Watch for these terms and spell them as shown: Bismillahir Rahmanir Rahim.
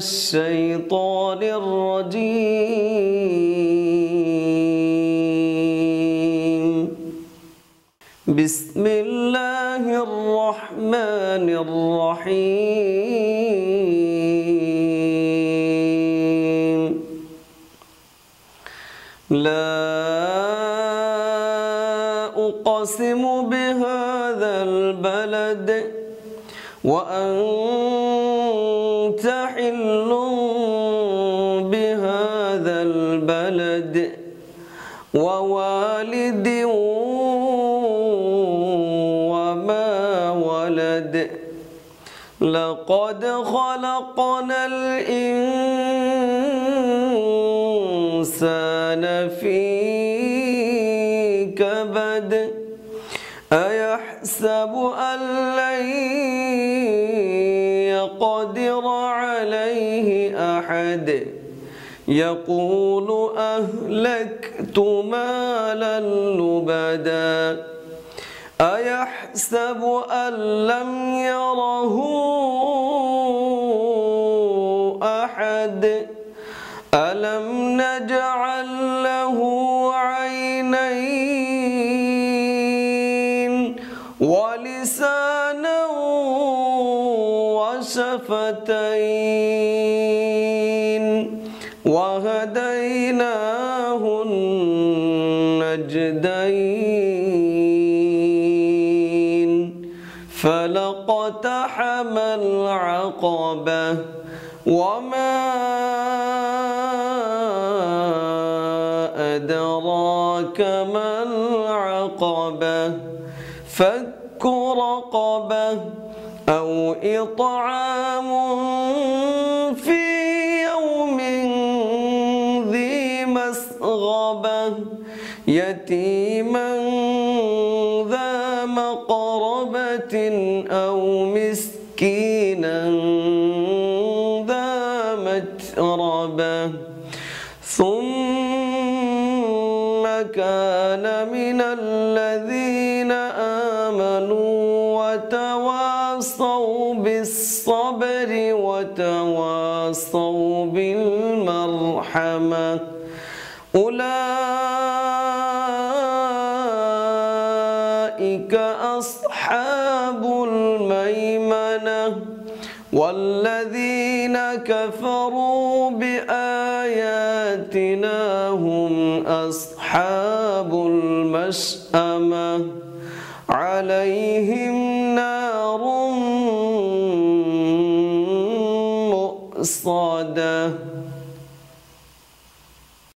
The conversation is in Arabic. الشيطان الرجيم. بسم الله الرحمن الرحيم. لا أقسم بهذا البلد وأنت حل بهذا البلد ووالد وما ولد لقد خلقنا الإنسان في كبد أيحسب أن لن قدر عليه أحد يقول أهلكت مالا لبدا أيحسب أن لم يره أحد ألم نجعل له عينين ولسانا شفتين وهديناه النجدين فلاقتحم العقبة وما أدراك ما العقبة فك رقبة أو إطعام في يوم ذي مسغبة يتيما ذا مقربة أو مسكينا ذا متربة ثم كان من الذين آمنوا وتواصوا بالصبر وتواصوا بالمرحمة أولئك أصحاب الميمنة والذين كفروا بآياتنا هم أصحاب المشأمة عليهم نار مؤصدة.